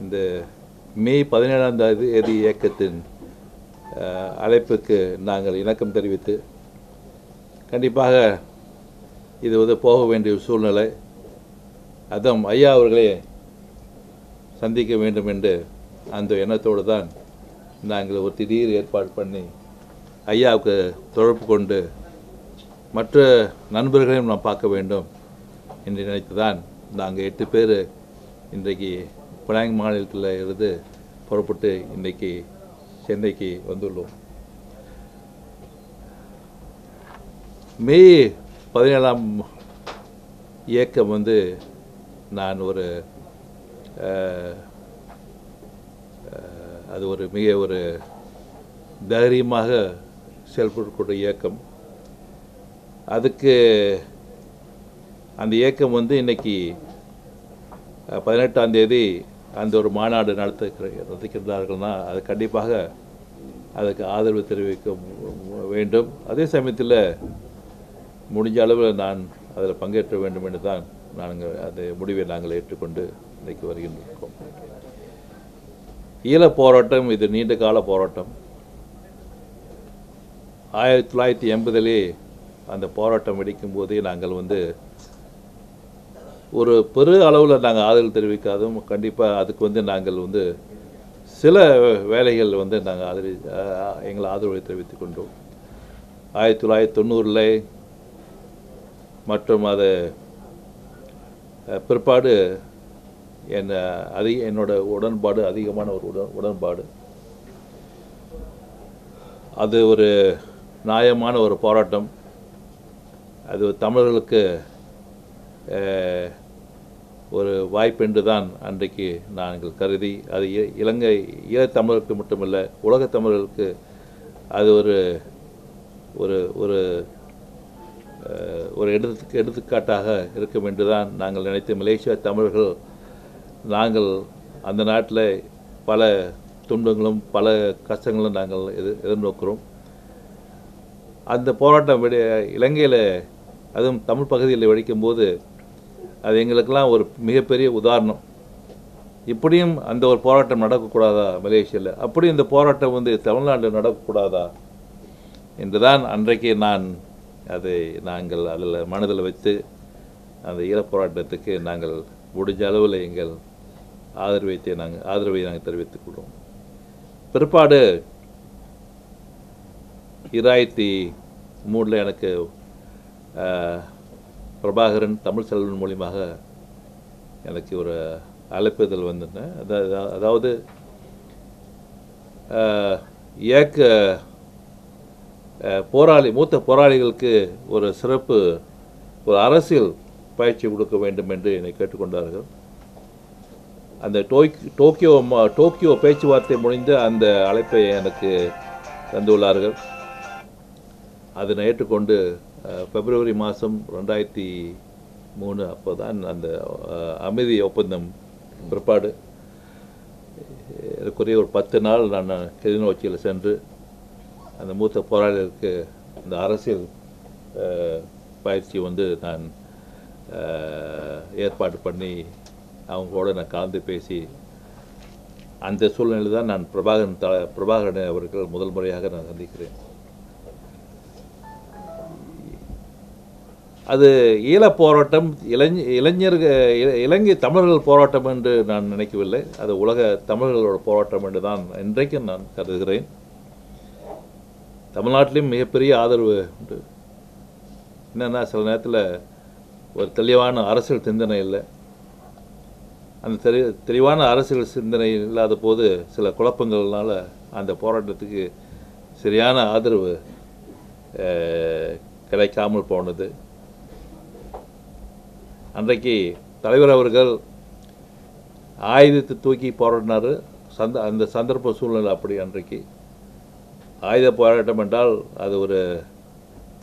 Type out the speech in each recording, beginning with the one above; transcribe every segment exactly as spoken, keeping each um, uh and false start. இந்த மே பதினேழாம் தேதி இயக்கத்தின் அழைப்புக்கு நாங்கள் இணக்கம் தெரிவித்து கண்டிப்பாக இது வந்து போக வேண்டிய சூழ்நிலை, அதுவும் ஐயா அவர்களே சந்திக்க வேண்டும் என்று அந்த எண்ணத்தோடு தான் நாங்கள் ஒரு திடீர் ஏற்பாடு பண்ணி ஐயாவுக்கு தொடர்பு கொண்டு மற்ற நண்பர்களையும் நாம் பார்க்க வேண்டும் என்று நினைத்து தான் நாங்கள் எட்டு பேர் இன்றைக்கு பினாங் மாநிலத்தில் இருந்து புறப்பட்டு இன்றைக்கி சென்னைக்கு வந்துள்ளோம். மே பதினேழாம் இயக்கம் வந்து நான் ஒரு அது ஒரு மிக ஒரு தைரியமாக செயல்படக்கூடிய இயக்கம். அதுக்கு அந்த இயக்கம் வந்து இன்றைக்கி பதினெட்டாம் தேதி அந்த ஒரு மாநாடு நடத்த நடத்துகின்றார்கள்னா அது கண்டிப்பாக அதுக்கு ஆதரவு தெரிவிக்க வேண்டும். அதே சமயத்தில் முடிஞ்ச அளவில் நான் அதில் பங்கேற்ற வேண்டும் என்று தான் நாங்கள் அந்த முடிவை நாங்கள் ஏற்றுக்கொண்டு இன்றைக்கு வருகின்றோம். ஈழ போராட்டம் இது நீண்ட கால போராட்டம். ஆயிரத்தி தொள்ளாயிரத்தி எண்பதிலே அந்த போராட்டம் வெடிக்கும் போதே நாங்கள் வந்து ஒரு பெரு அளவில் நாங்கள் ஆதரவு தெரிவிக்காதும் கண்டிப்பாக அதுக்கு வந்து நாங்கள் வந்து சில வேலைகள் வந்து நாங்கள் ஆதரவு எங்களை ஆதரவை தெரிவித்து கொண்டோம். ஆயிரத்தி தொள்ளாயிரத்தி தொண்ணூறில் மற்றும் அது பிற்பாடு என் அதிக என்னோட உடன்பாடு அதிகமான ஒரு உடன் உடன்பாடு அது ஒரு நியாயமான ஒரு போராட்டம். அது தமிழர்களுக்கு ஒரு வாய்ப்பென்று தான் அன்றைக்கு நாங்கள் கருதி அது இலங்கை ஈழத்தமிழருக்கு மட்டுமில்லை உலக தமிழர்களுக்கு அது ஒரு ஒரு ஒரு ஒரு எடுத்து எடுத்துக்காட்டாக இருக்கும் என்று தான் நாங்கள் நினைத்து மலேசியா தமிழர்கள் நாங்கள் அந்த நாட்டில் பல துன்பங்களும் பல கஷ்டங்களும் நாங்கள் எதிர் எதிர்நோக்கிறோம். அந்த போராட்டம் விட இலங்கையில் அதுவும் தமிழ் பகுதியில் வெடிக்கும்போது அது எங்களுக்கெல்லாம் ஒரு மிகப்பெரிய உதாரணம். இப்படியும் அந்த ஒரு போராட்டம் நடக்கக்கூடாதா மலேசியாவில், அப்படி இந்த போராட்டம் வந்து தமிழ்நாட்டில் நடக்கக்கூடாதா என்று தான் அன்றைக்கு நான் அதை நாங்கள் அதில் மனதில் வைத்து அந்த ஈழப்போராட்டத்துக்கு நாங்கள் முடிஞ்ச அளவில் எங்கள் ஆதரவை நாங்கள் ஆதரவை நாங்கள் தெரிவித்துக்கொள்வோம். பிற்பாடு இரண்டாயிரத்தி மூணில் எனக்கு பிரபாகரன் தமிழ் செல்வன் மூலியமாக எனக்கு ஒரு அழைப்புதல் வந்திருந்தேன். அதாவது அதாவது இயக்க போராளி மூத்த போராளிகளுக்கு ஒரு சிறப்பு ஒரு அரசியல் பயிற்சி கொடுக்க வேண்டும் என்று என்னை கேட்டுக்கொண்டார்கள். அந்த டோக் டோக்கியோ டோக்கியோ பேச்சுவார்த்தை முடிந்து அந்த அழைப்பை எனக்கு தந்துள்ளார்கள். அதனை ஏற்றுக்கொண்டு பிப்ரவரி மாதம் ரெண்டாயிரத்தி மூணு அப்போ தான் அந்த அமைதி ஒப்பந்தம் பிற்பாடு எனக்குரிய ஒரு பத்து நாள் நான் கிளிநொச்சியில் சென்று அந்த மூத்த போராளிகளுக்கு அந்த அரசியல் பயிற்சி வந்து நான் ஏற்பாடு பண்ணி அவங்களோட நான் கலந்து பேசி அந்த சூழ்நிலையில் தான் நான் பிரபாகரன் த பிரபாகரன் அவர்கள் முதல் முறையாக நான் சந்திக்கிறேன். அது ஈழ போராட்டம் இளைஞ இளைஞர்கள் இலங்கை தமிழர்கள் போராட்டம் என்று நான் நினைக்கவில்லை. அது உலக தமிழர்களோட போராட்டம் என்று தான் இன்றைக்கும் நான் கருதுகிறேன். தமிழ்நாட்டிலையும் மிகப்பெரிய ஆதரவு உண்டு. என்னென்னா சில நேரத்தில் ஒரு தெளிவான அரசியல் சிந்தனை இல்லை. அந்த தெளி தெளிவான அரசியல் சிந்தனை இல்லாத போது சில குழப்பங்கள்னால அந்த போராட்டத்துக்கு சரியான ஆதரவு கிடைக்காமல் போனது. அன்றைக்கு தலைவர் அவர்கள் ஆயுதத்தை தூக்கி போராடினார். சந்த அந்த சந்தர்ப்ப சூழ்நிலை அப்படி. அன்றைக்கு ஆயுத போராட்டம் என்றால் அது ஒரு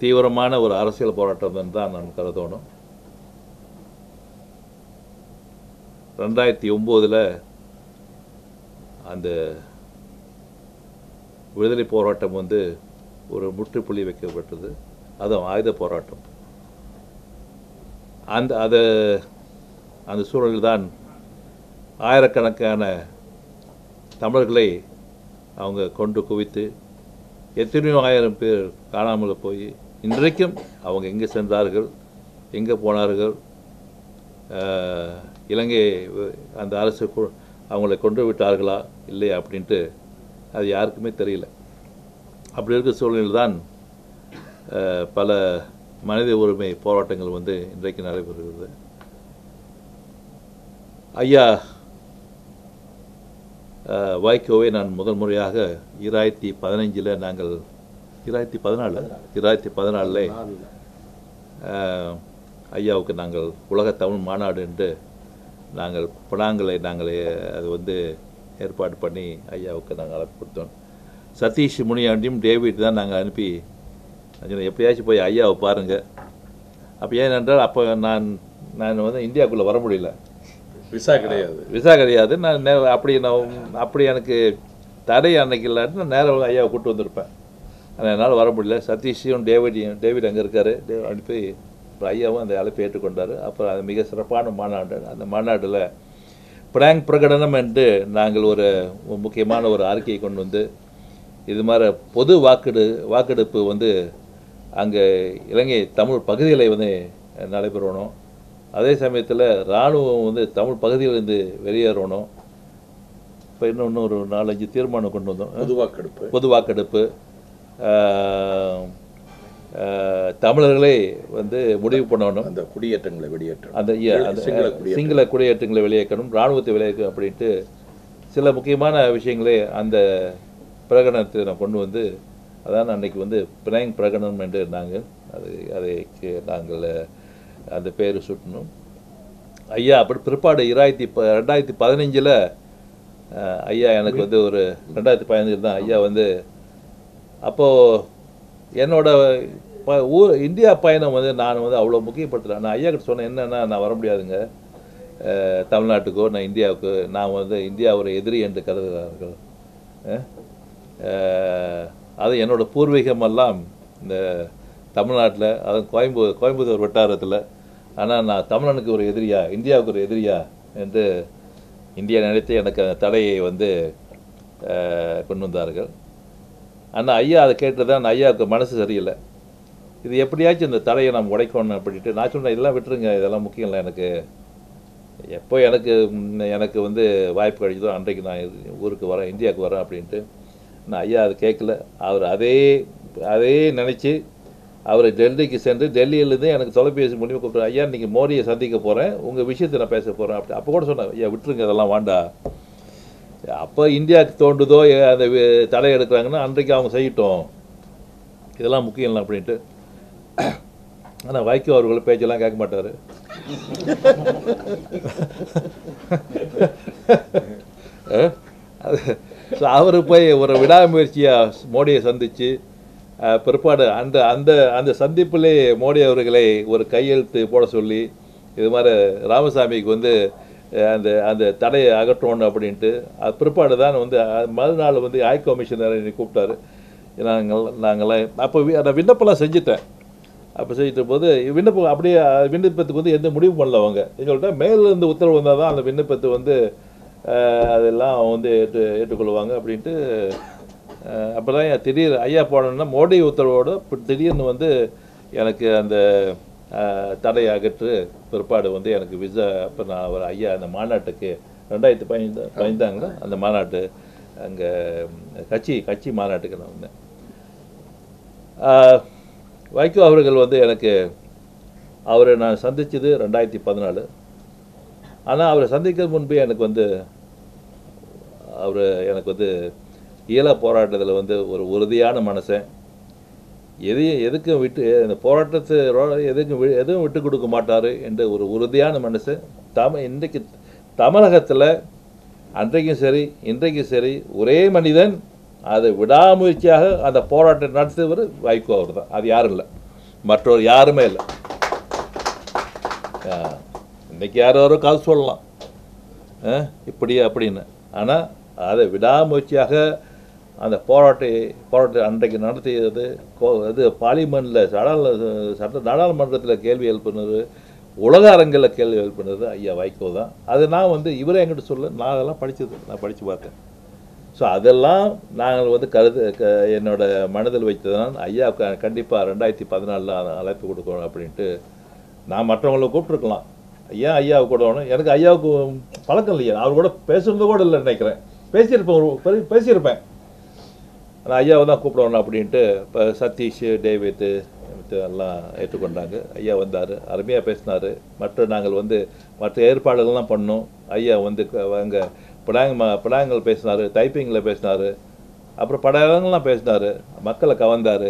தீவிரமான ஒரு அரசியல் போராட்டம் என்று தான் நான் கருதணும். ரெண்டாயிரத்தி ஒம்போதில் அந்த விடுதலை போராட்டம் வந்து ஒரு முற்றுப்புள்ளி வைக்கப்பட்டது. அதுவும் ஆயுத போராட்டம். அந்த அது அந்த சூழலில் தான் ஆயிரக்கணக்கான தமிழர்களை அவங்க கொண்டு குவித்து எத்தனையோ ஆயிரம் பேர் காணாமல் போய் இன்றைக்கும் அவங்க எங்கே சென்றார்கள் எங்கே போனார்கள் இலங்கை அந்த அரசு அவங்களை கொண்டு விட்டார்களா இல்லையா அப்படின்ட்டு அது யாருக்குமே தெரியல. அப்படி இருக்கிற சூழ்நிலையில் தான் பல மனித உரிமை போராட்டங்கள் வந்து இன்றைக்கு நடைபெறுகிறது. ஐயா வைகோவை நான் முதல் முறையாக இரண்டாயிரத்தி பதினைஞ்சில் நாங்கள் இரண்டாயிரத்தி பதினாலு இரண்டாயிரத்தி பதினாலில் ஐயாவுக்கு நாங்கள் உலக தமிழ் மாநாடு என்று நாங்கள் பணங்களை நாங்கள் அது வந்து ஏற்பாடு பண்ணி ஐயாவுக்கு நாங்கள் அழைப்பு கொடுத்தோம். சதீஷ் முனியாண்டியும் டேவிட் தான் நாங்கள் அனுப்பி எப்படியாச்சும் போய் ஐயாவை பாருங்கள். அப்போ ஏனென்றால் அப்போ நான் நான் வந்து இந்தியாவுக்குள்ளே வர முடியல, விசா கிடையாது விசா கிடையாது நான் நே அப்படி நான் அப்படி எனக்கு தடை அன்னைக்கு இல்லாட்டினா நேரம் ஐயாவை கூப்பிட்டு வந்திருப்பேன். அதனால் வர முடியல. சதீஷையும் டேவிடையும் டேவிட் அங்கே இருக்கார் டேவிட் அனுப்பி ஐயாவும் அந்த அழைப்பை ஏற்றுக்கொண்டார். அப்புறம் அது மிக சிறப்பான மாநாடு. அந்த மாநாட்டில் பிராங்க் பிரகடனம் என்று நாங்கள் ஒரு முக்கியமான ஒரு அறிக்கையை கொண்டு வந்து இது மாதிரி பொது வாக்கெடு வாக்கெடுப்பு வந்து அங்கே இலங்கை தமிழ் பகுதிகளை வந்து நடைபெறணும். அதே சமயத்தில் இராணுவம் வந்து தமிழ் பகுதியிலேருந்து வெளியேறணும். இப்போ இன்னொன்று ஒரு நாலஞ்சு தீர்மானம் கொண்டு வந்தோம். பொது வாக்கெடுப்பு பொது வாக்கெடுப்பு தமிழர்களை வந்து முடிவு பண்ணணும், அந்த குடியேற்றங்களை வெளியேற்றணும், அந்த சிங்கள குடியேற்றங்களை வெளியேற்றணும், இராணுவத்தை வெளியேற்கணும் அப்படின்ட்டு சில முக்கியமான விஷயங்களே அந்த பிரகடனத்தை நான் கொண்டு வந்து அதான் அன்றைக்கி வந்து பிராங்க் பிரகடனம் என்று நாங்கள் அது அதை நாங்கள் அந்த பேர் சுட்டணும். ஐயா அப்படி பிற்பாடு இரண்டாயிரத்தி ப ரெண்டாயிரத்தி பதினஞ்சில் ஐயா எனக்கு வந்து ஒரு ரெண்டாயிரத்தி பதினஞ்சில் தான் ஐயா வந்து அப்போது என்னோட ப ஊர் இந்தியா பயணம் வந்து நான் வந்து அவ்வளோ முக்கியப்படுத்தலை. நான் ஐயா கிட்ட சொன்னேன் என்னென்னா நான் வர முடியாதுங்க தமிழ்நாட்டுக்கோ நான் இந்தியாவுக்கு, நான் வந்து இந்தியா ஒரு எதிரி என்று கருதுகிறார்கள். அது என்னோடய பூர்வீகமெல்லாம் இந்த தமிழ்நாட்டில், அதுவும் கோயம்பு கோயம்புத்தூர் வட்டாரத்தில். ஆனால் நான் தமிழனுக்கு ஒரு எதிரியா இந்தியாவுக்கு ஒரு எதிரியா என்று இந்தியா நினைத்து எனக்கு அந்த தடையை வந்து கொண்டு வந்தார்கள். ஆனால் ஐயா அதை கேட்டு தான் ஐயாவுக்கு மனசு சரியில்லை. இது எப்படியாச்சும் இந்த தடையை நம்ம உடைக்கணும் அப்படின்ட்டு நான் சொன்னேன் இதெல்லாம் விட்டுருங்க, இதெல்லாம் முக்கியம் இல்லை எனக்கு, எப்போ எனக்கு எனக்கு வந்து வாய்ப்பு கிடைச்சதோ அன்றைக்கு நான் ஊருக்கு வரேன், இந்தியாவுக்கு வரேன் அப்படின்ட்டு. நான் ஐயா அதை கேட்கல. அவர் அதே அதே நினச்சி அவர் டெல்லிக்கு சென்று டெல்லியிலேருந்து எனக்கு தொலைபேசி மூலியமாக கூப்பிட்றாரு, ஐயா இன்றைக்கி மோடியை சந்திக்க போகிறேன், உங்கள் விஷயத்தை நான் பேச போகிறேன் அப்படி. அப்போ கூட சொன்னேன் ஐயா விட்டுருங்க இதெல்லாம் வாண்டா, அப்போ இந்தியாவுக்கு தோண்டுதோ அந்த தடை எடுக்கிறாங்கன்னா அன்றைக்கு அவங்க செய்யட்டும், இதெல்லாம் முக்கியம் இல்லை அப்படின்ட்டு. ஆனால் வைகோ அவர்கள் பேச்செல்லாம் கேட்க மாட்டார். அது ஸோ அவர் போய் ஒரு விடாமுயற்சியாக மோடியை சந்தித்து பிற்பாடு அந்த அந்த அந்த சந்திப்பிலே மோடி அவர்களை ஒரு கையெழுத்து போட சொல்லி இது மாதிரி ராமசாமிக்கு வந்து அந்த அந்த தடையை அகற்றணும் அப்படின்ட்டு. அது பிற்பாடு தான் வந்து மறுநாள் வந்து ஹை கமிஷனர் என்னை கூப்பிட்டாரு. நாங்கள் நாங்கள்லாம் அப்போ நான் விண்ணப்பம்லாம் செஞ்சுட்டேன். அப்போ செஞ்சிட்ட போது விண்ணப்பம் அப்படியே விண்ணப்பத்துக்கு வந்து எந்த முடிவு பண்ணல அவங்க. எங்கள்கிட்ட மேலிருந்து உத்தரவு வந்தால் தான் அந்த விண்ணப்பத்தை வந்து அதெல்லாம் வந்து ஏற்று ஏற்றுக்கொள்வாங்க அப்படின்ட்டு. அப்போ தான் திடீர் ஐயா போனோன்னா மோடி உத்தரவோடு திடீர்னு வந்து எனக்கு அந்த தடை அகற்று பிற்பாடு வந்து எனக்கு விசா. அப்போ நான் அவர் ஐயா அந்த மாநாட்டுக்கு ரெண்டாயிரத்தி பதினைந்து பதினைந்தாங்களா அந்த மாநாட்டு அங்கே கட்சி கட்சி மாநாட்டுக்கு நான் வந்தேன். வைகோ அவர்கள் வந்து எனக்கு அவரை நான் சந்தித்தது ரெண்டாயிரத்தி பதினாலு. ஆனால் அவரை சந்திக்கிறது முன்பே எனக்கு வந்து அவர் எனக்கு வந்து ஈழ போராட்டத்தில் வந்து ஒரு உறுதியான மனுஷன், எதையும் எதுக்கும் விட்டு இந்த போராட்டத்தை எதுக்கும் வி எதுவும் விட்டு கொடுக்க மாட்டார் என்ற ஒரு உறுதியான மனுஷன். தம இன்றைக்கு தமிழகத்தில் அன்றைக்கும் சரி இன்றைக்கும் சரி ஒரே மனிதன் அதை விடாமுயற்சியாக அந்த போராட்டம் நடத்துவர் வைகோ அவர் தான். அது யாரும் இல்லை, மற்றவர் யாருமே இல்லை. இன்றைக்கி யாரோ காது சொல்லலாம் இப்படி அப்படின்னு, ஆனால் அதை விடாமுயற்சியாக அந்த போராட்ட போராட்டம் அன்றைக்கு நடத்தியது. அது பார்லிமெண்ட்டில் சட சட்ட நாடாளுமன்றத்தில் கேள்வி எழுப்பினது, உலக அரங்கில் கேள்விகள் பண்ணுறது ஐயா வைகோ தான். அது நான் வந்து இவரே என்கிட்ட சொல்ல நான் அதெல்லாம் படித்தது, நான் படித்து பார்த்தேன். ஸோ அதெல்லாம் நாங்கள் வந்து கருது க என்னோடய மனதில் வைத்ததுனால் ஐயா க கண்டிப்பாக ரெண்டாயிரத்தி பதினாலில் அழைப்பு கொடுக்கணும் அப்படின்ட்டு. நான் மற்றவங்கள கூப்பிட்ருக்கலாம், ஏன் ஐயாவை கூடணும், எனக்கு ஐயாவுக்கு பழக்கம் இல்லையா, அவர் கூட பேசுகிறது கூட இல்லை நினைக்கிறேன், பேசியிருப்பேன் பேசியிருப்பேன் ஆனால் ஐயாவை தான் கூப்பிடணும் அப்படின்ட்டு. இப்போ சதீஷ் டேவித்து எல்லாம் ஏற்றுக்கொண்டாங்க. ஐயா வந்தார், அருமையாக பேசினார். மற்ற நாங்கள் வந்து மற்ற ஏற்பாடுகள்லாம் பண்ணோம். ஐயா வந்து அங்கே படாங்க படாயங்கள் பேசினார், டைப்பிங்கில் பேசினார், அப்புறம் படாயங்கள்லாம் பேசினார், மக்களை கவர்ந்தார்.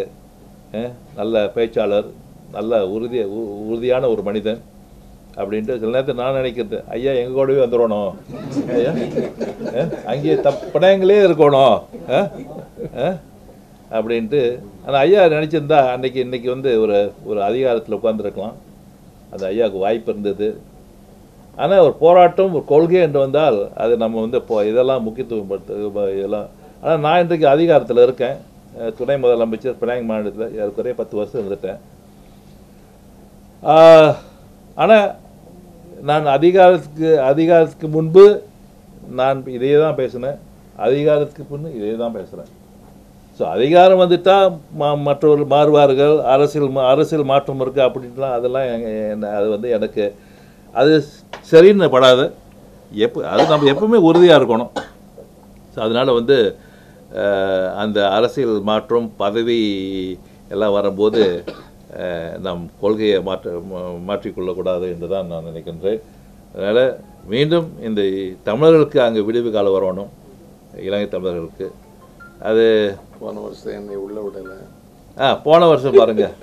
நல்ல பேச்சாளர், நல்ல உறுதி உறுதியான ஒரு மனிதன் அப்படின்ட்டு சில நேரத்தில் நான் நினைக்கிறது ஐயா எங்கள் கூடவே வந்துடணும், ஐயா அங்கேயே தப் படாயங்களே இருக்கணும் அப்படின்ட்டு. ஆனால் ஐயா நினச்சிருந்தா அன்றைக்கி இன்றைக்கி வந்து ஒரு ஒரு அதிகாரத்தில் உட்காந்துருக்கலாம். அது ஐயாவுக்கு வாய்ப்பு இருந்தது. ஆனால் ஒரு போராட்டம் ஒரு கொள்கை என்று வந்தால் அது நம்ம வந்து இப்போ இதெல்லாம் முக்கியத்துவப்படுத்த இதெல்லாம். ஆனால் நான் இன்றைக்கு அதிகாரத்தில் இருக்கேன், துணை முதலமைச்சர் பினாங் மாநிலத்தில் ஏற்கனவே பத்து வருஷம் இருந்துட்டேன். ஆனால் நான் அதிகாரத்துக்கு அதிகாரத்துக்கு முன்பு நான் இதையே தான் பேசினேன், அதிகாரத்துக்கு முன்பு இதையே தான் பேசுகிறேன். ஸோ அதிகாரம் வந்துட்டால் மா மற்றவர்கள் மாறுவார்கள், அரசியல் அரசியல் மாற்றம் இருக்குது அப்படின்ட்டுலாம் அதெல்லாம் என்ன அது வந்து எனக்கு அது சரின்னு படாது. எப்போ அது நம்ம எப்பவுமே உறுதியாக இருக்கணும். ஸோ அதனால் வந்து அந்த அரசியல் மாற்றம் பதவி எல்லாம் வரும்போது நம் கொள்கையை மாற்ற மாற்றிக்கொள்ளக்கூடாது என்று தான் நான் நினைக்கின்றேன். அதனால் மீண்டும் இந்த தமிழர்களுக்கு அங்கே விடுவு காலம் வரணும், இலங்கை தமிழர்களுக்கு. அது போன வருஷம் என்னை உள்ள விடலை. ஆ போன வருஷம் பாருங்கள்,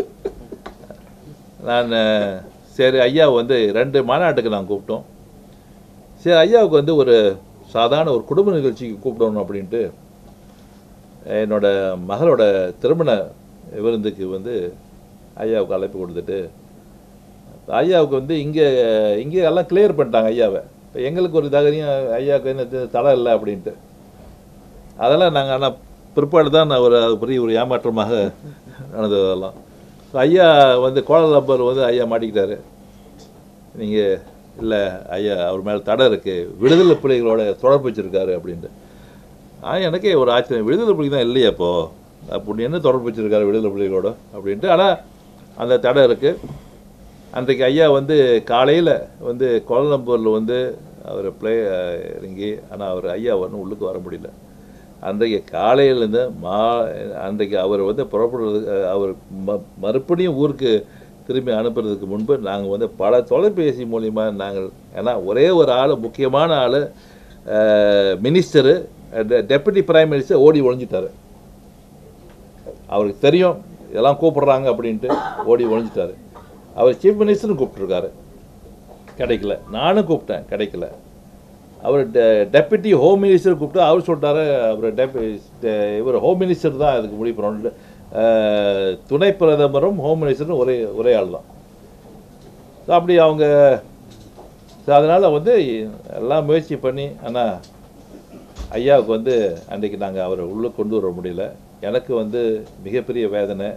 நான் சரி ஐயா வந்து ரெண்டு மாநாட்டுக்கு நான் கூப்பிட்டோம். சரி ஐயாவுக்கு வந்து ஒரு சாதாரண ஒரு குடும்ப நிகழ்ச்சிக்கு கூப்பிடணும் அப்படின்ட்டு என்னோடய மகளோட திருமண விருந்துக்கு வந்து ஐயாவுக்கு அழைப்பு கொடுத்துட்டு ஐயாவுக்கு வந்து இங்கே இங்கே எல்லாம் கிளியர் பண்ணிட்டாங்க ஐயாவை. இப்போ எங்களுக்கு ஒரு தகரியும் ஐயாவுக்கு என்ன தடை இல்லை அப்படின்ட்டு அதெல்லாம் நாங்கள். ஆனால் பிற்பாடு தான் நான் ஒரு பெரிய ஒரு ஏமாற்றமாக நடந்தது அதெல்லாம். ஸோ ஐயா வந்து கோலாலம்பர் வந்து ஐயா மாட்டிக்கிட்டாரு. நீங்கள் இல்லை ஐயா அவர் மேலே தடை இருக்குது, விடுதலை புலிகளோட தொடர்பு வச்சுருக்காரு அப்படின்ட்டு. ஆனால் எனக்கே ஒரு ஆச்சரியம், விடுதலை புலிகள் தான் இல்லையா இப்போது அப்படின்னு, என்ன தொடர்பு வச்சுருக்காரு விடுதலை புலிகளோட அப்படின்ட்டு. ஆனால் அந்த தடை இருக்குது. அன்றைக்கு ஐயா வந்து காலையில் வந்து கோலாலம்பூரில் வந்து அவர் பிளே இறங்கி, ஆனால் அவர் ஐயா ஒன்றும் உள்ளுக்கு வர முடியல. அன்றைக்கு காலையிலேருந்து மா அன்றைக்கு அவர் வந்து புறப்படுறதுக்கு அவர் ம மறுபடியும் ஊருக்கு திரும்பி அனுப்புறதுக்கு முன்பு நாங்கள் வந்து பல தொலைபேசி மூலிமா நாங்கள், ஏன்னா ஒரே ஒரு ஆள் முக்கியமான ஆள் மினிஸ்டரு டெப்யூட்டி பிரைம் மினிஸ்டர் ஓடி ஒழிஞ்சிட்டார். அவருக்கு தெரியும் இதெல்லாம் கூப்பிட்றாங்க அப்படின்ட்டு ஓடி ஒழிஞ்சிட்டார். அவர் சீஃப் மினிஸ்டரும் கூப்பிட்ருக்காரு, கிடைக்கல. நானும் கூப்பிட்டேன், கிடைக்கல. அவர் டெ டெப்யூட்டி ஹோம் மினிஸ்டர் கூப்பிட்டு அவர் சொல்லிட்டாரு, அவர் டெபு இவர் ஹோம் மினிஸ்டர் தான் அதுக்கு முடிவு பண்ணணும். துணை பிரதமரும் ஹோம் மினிஸ்டரும் ஒரே ஒரே ஆள் தான். ஸோ அப்படி அவங்க அதனால் வந்து எல்லாம் முயற்சி பண்ணி, ஆனால் ஐயாவுக்கு வந்து அன்றைக்கி நாங்கள் அவரை உள்ளே கொண்டு வர முடியல. எனக்கு வந்து மிகப்பெரிய வேதனை.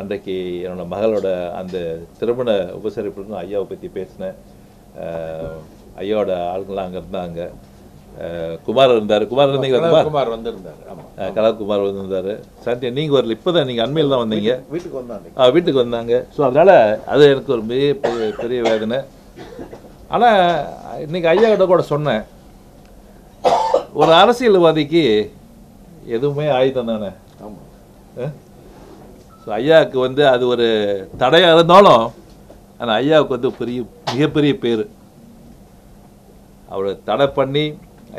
அன்றைக்கு என்னோடய மகளோட அந்த திருமண உபசரிப்புக்கும் ஐயாவை பற்றி பேசினேன். ஐயாவோட ஆளுங்களாம் அங்கே இருந்தாங்க. குமார் இருந்தார், குமார் இருந்தீங்களா? குமார் வந்திருந்தார். ஆமாம், கலாகுமார் வந்திருந்தார். சந்தியா நீங்கள் வரல, இப்போ தான் நீங்கள் அண்மையில் தான் வந்தீங்க. வீட்டுக்கு வந்தாங்க. ஆ வீட்டுக்கு வந்தாங்க. ஸோ அதனால் அது எனக்கு ஒரு மிக பெரிய பெரிய வேதனை. ஆனால் இன்றைக்கி ஐயாவோட கூட சொன்னேன், ஒரு அரசியல்வாதிக்கு எதுவுமே ஆயுதம் தானே. ஆமாம். ஸோ ஐயாவுக்கு வந்து அது ஒரு தடையாக இருந்தாலும், ஆனால் ஐயாவுக்கு வந்து பெரிய மிகப்பெரிய பேர். அவரை தடை பண்ணி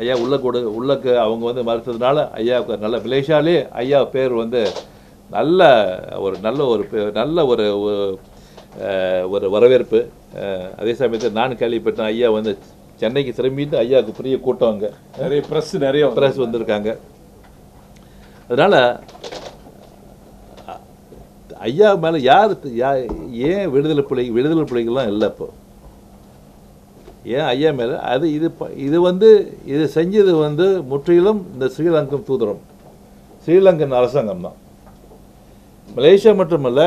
ஐயா உள்ள கூட உள்ளக்கு அவங்க வந்து மறுத்ததுனால ஐயாவுக்கு நல்ல மலேசியாலே ஐயா பேர் வந்து நல்ல ஒரு நல்ல ஒரு நல்ல ஒரு ஒரு வரவேற்பு. அதே சமயத்தில் நான் கேள்விப்பட்டேன் ஐயா வந்து சென்னைக்கு திரும்பிட்டு ஐயாவுக்கு பெரிய கூட்டம், அங்கே நிறைய ப்ரெஸ் நிறைய ப்ரெஸ் வந்திருக்காங்க. அதனால் ஐயா மேலே யார் யா ஏன் விடுதலை புலி விடுதலை புலிகள்லாம் இல்லை இப்போ, ஏன் ஐயா மேலே அது இது இது வந்து இது செஞ்சது வந்து முற்றிலும் இந்த ஸ்ரீலங்கன் தூதரகம், ஸ்ரீலங்கன் அரசாங்கம் தான். மலேசியா மட்டுமல்ல,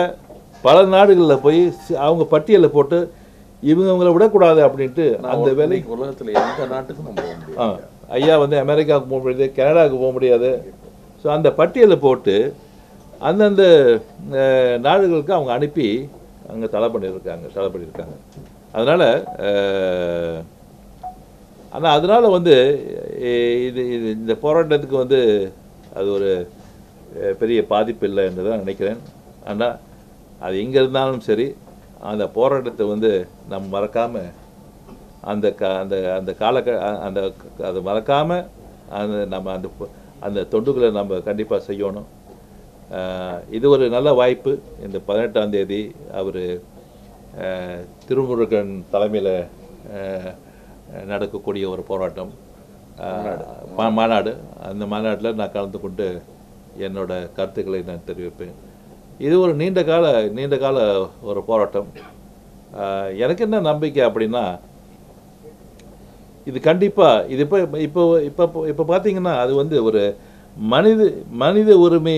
பல நாடுகளில் போய் அவங்க பட்டியலை போட்டு இவங்கவுங்கள விடக்கூடாது அப்படின்ட்டு அந்த வேலைக்கு உலகத்தில் எந்த நாட்டுக்கும் நம்ம போக முடியாது. ஐயா வந்து அமெரிக்காவுக்கு போக முடியாது, கனடாவுக்கு போக முடியாது. ஸோ அந்த பட்டியலை போட்டு அந்தந்த நாடுகளுக்கு அவங்க அனுப்பி அங்கே தடை பண்ணியிருக்காங்க தடை பண்ணியிருக்காங்க அதனால் ஆனால் அதனால் வந்து இது இது இந்த போராட்டத்துக்கு வந்து அது ஒரு பெரிய பாதிப்பு இல்லை என்று தான் நினைக்கிறேன். ஆனால் அது எங்கே இருந்தாலும் சரி அந்த போராட்டத்தை வந்து நம்ம மறக்காமல் அந்த க அந்த அந்த கால அந்த அதை மறக்காமல் அந்த நம்ம அந்த அந்த தொண்டுகளை நம்ம கண்டிப்பாக செய்யணும். இது ஒரு நல்ல வாய்ப்பு. இந்த பதினெட்டாம் தேதி அவர் திருமுருகன் தலைமையில் நடக்கக்கூடிய ஒரு போராட்டம் மாநாடு. அந்த மாநாட்டில் நான் கலந்து கொண்டு என்னோடய கருத்துக்களை நான் தெரிவிப்பேன். இது ஒரு நீண்ட கால நீண்ட கால ஒரு போராட்டம். எனக்கு என்ன நம்பிக்கை அப்படின்னா இது கண்டிப்பாக இது இப்போ இப்போ இப்போ இப்போ பார்த்தீங்கன்னா அது வந்து ஒரு மனித மனித உரிமை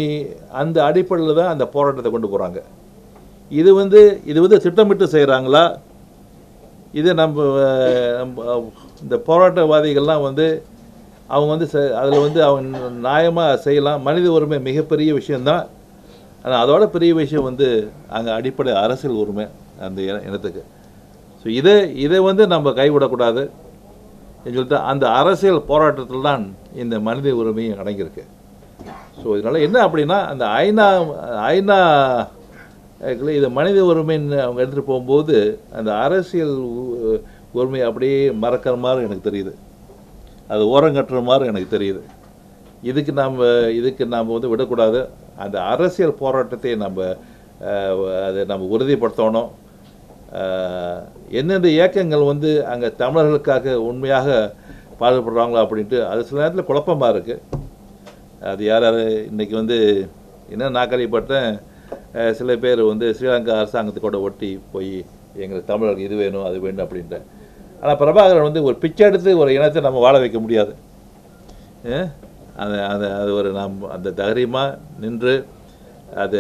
அந்த அடிப்படையில் தான் அந்த போராட்டத்தை கொண்டு போகிறாங்க. இது வந்து இது வந்து திட்டமிட்டு செய்கிறாங்களா? இது நம்ம இந்த போராட்டவாதிகள்லாம் வந்து அவங்க வந்து அதில் வந்து அவங்க நியாயமாக செய்யலாம். மனித உரிமை மிகப்பெரிய விஷயந்தான். ஆனால் அதோட பெரிய விஷயம் வந்து அங்கே அடிப்படை அரசியல் உரிமை அந்த இனத்துக்கு. ஸோ இதை இதை வந்து நம்ம கைவிடக்கூடாது சொல்லிட்டு அந்த அரசியல் போராட்டத்தில் தான் இந்த மனித உரிமையும் அடங்கியிருக்கு. ஸோ இதனால் என்ன அப்படின்னா அந்த ஐநா ஐநா இது மனித உரிமைன்னு அவங்க எடுத்துகிட்டு போகும்போது அந்த அரசியல் உரிமை அப்படியே மறக்கிற மாதிரி எனக்கு தெரியுது. அது ஓரங்கட்டுற மாதிரி எனக்கு தெரியுது. இதுக்கு நாம் இதுக்கு நாம் வந்து விடக்கூடாது. அந்த அரசியல் போராட்டத்தை நம்ம அதை நம்ம உறுதிப்படுத்தணும். எந்தெந்த இயக்கங்கள் வந்து அங்கே தமிழர்களுக்காக உண்மையாக பாடுபடுறாங்களோ அப்படின்ட்டு அது சில நேரத்தில் குழப்பமாக இருக்குது. அது யார் யார் இன்றைக்கி வந்து என்ன நான் கேள்விப்பட்டேன், சில பேர் வந்து ஸ்ரீலங்கா அரசாங்கத்துக்கூட ஒட்டி போய் எங்களுக்கு தமிழர்கள் இது வேணும் அது வேணும் அப்படின்ட்டு. ஆனால் பிரபாகரன் வந்து ஒரு பிச்சை எடுத்து ஒரு இனத்தை நம்ம வாழ வைக்க முடியாது. அது அது அது ஒரு நாம் அந்த தைரியமாக நின்று அது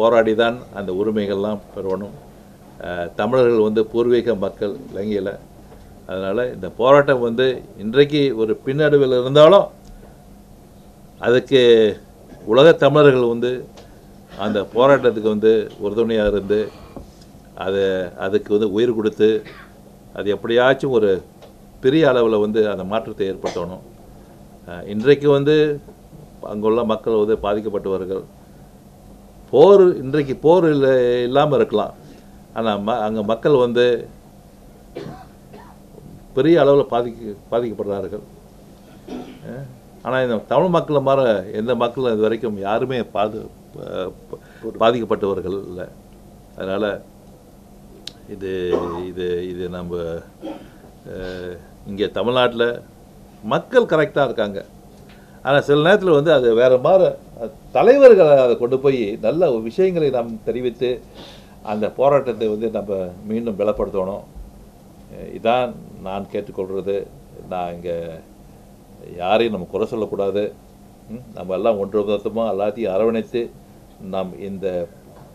போராடி தான் அந்த உரிமைகள்லாம் பெறணும். தமிழர்கள் வந்து பூர்வீக மக்கள் இலங்கையில். அதனால் இந்த போராட்டம் வந்து இன்றைக்கு ஒரு பின்னடைவில் இருந்தாலும் அதுக்கு உலக தமிழர்கள் வந்து அந்த போராட்டத்துக்கு வந்து உறுதுணையாக இருந்து அதை அதுக்கு வந்து உயிர் கொடுத்து அது எப்படியாச்சும் ஒரு பெரிய அளவில் வந்து அந்த மாற்றத்தை ஏற்படுத்தணும். இன்றைக்கு வந்து அங்குள்ள மக்கள் வந்து பாதிக்கப்பட்டவர்கள். போர் இன்றைக்கு போர் இல்லை இல்லாமல் இருக்கலாம். ஆனால் ம அங்கே மக்கள் வந்து பெரிய அளவில் பாதிக்க பாதிக்கப்படுறார்கள். ஆனால் இந்த தமிழ் மக்களை மாற எந்த மக்களும் இது வரைக்கும் யாருமே பாது பாதிக்கப்பட்டவர்கள் இல்லை. அதனால் இது இது இது நம்ம இங்கே தமிழ்நாட்டில் மக்கள் கரெக்டாக இருக்காங்க. ஆனால் சில நேரத்தில் வந்து அது வேறு மாதிரி தலைவர்களை அதை கொண்டு போய் நல்ல விஷயங்களை நாம் தெரிவித்து அந்த போராட்டத்தை வந்து நம்ம மீண்டும் பலப்படுத்தணும். இதான் நான் கேட்டுக்கொள்கிறது. நான் இங்கே யாரையும் நம்ம குறை சொல்லக்கூடாது. நம்ம எல்லாம் ஒன்று விதமாக எல்லாத்தையும் அரவணைத்து நாம் இந்த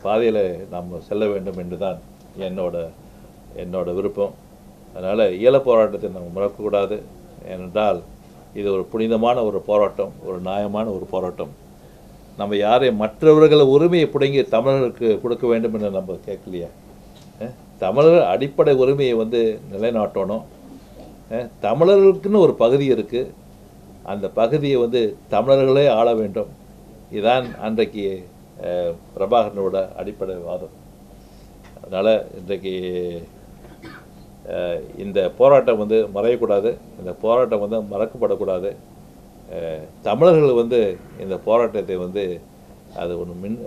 பாதையில் நாம் செல்ல வேண்டும் என்று தான் என்னோட என்னோட விருப்பம். அதனால் ஈழ போராட்டத்தை நம்ம மறக்கக்கூடாது. ஏனென்றால் இது ஒரு புனிதமான ஒரு போராட்டம், ஒரு நியாயமான ஒரு போராட்டம். நம்ம யாரை மற்றவர்களை உரிமையை பிடுங்கி தமிழர்களுக்கு கொடுக்க வேண்டும் என்று நம்ம கேட்கலையா? தமிழர் அடிப்படை உரிமையை வந்து நிலைநாட்டணும். தமிழர்களுக்குன்னு ஒரு பகுதி இருக்குது. அந்த பகுதியை வந்து தமிழர்களே ஆள வேண்டும். இதுதான் அன்றைக்கு பிரபாகரனோட அடிப்படை வாதம். அதனால் இன்றைக்கு இந்த போராட்டம் வந்து மறையக்கூடாது. இந்த போராட்டம் வந்து மறக்கப்படக்கூடாது. தமிழர்கள் வந்து இந்த போராட்டத்தை வந்து அது ஒரு மின்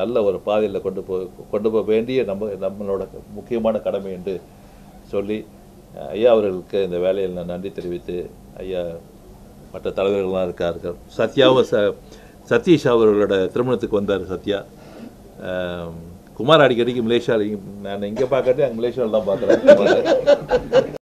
நல்ல ஒரு பாதையில் கொண்டு போய் கொண்டு போக வேண்டிய நம்ம நம்மளோட முக்கியமான கடமை என்று சொல்லி ஐயா அவர்களுக்கு இந்த வேலையில் நான் நன்றி தெரிவித்து ஐயா மற்ற தலைவர்கள்லாம் இருக்கார்கள். சத்யாவும் ச சதீஷ் அவர்களோட திருமணத்துக்கு வந்தார் சத்யா. குமார் அடிக்கடிக்கு மலேசியாவில் நான் இங்கே பார்க்கறேன், அங்கே மலேசியாவில் தான் பார்க்குறேன்.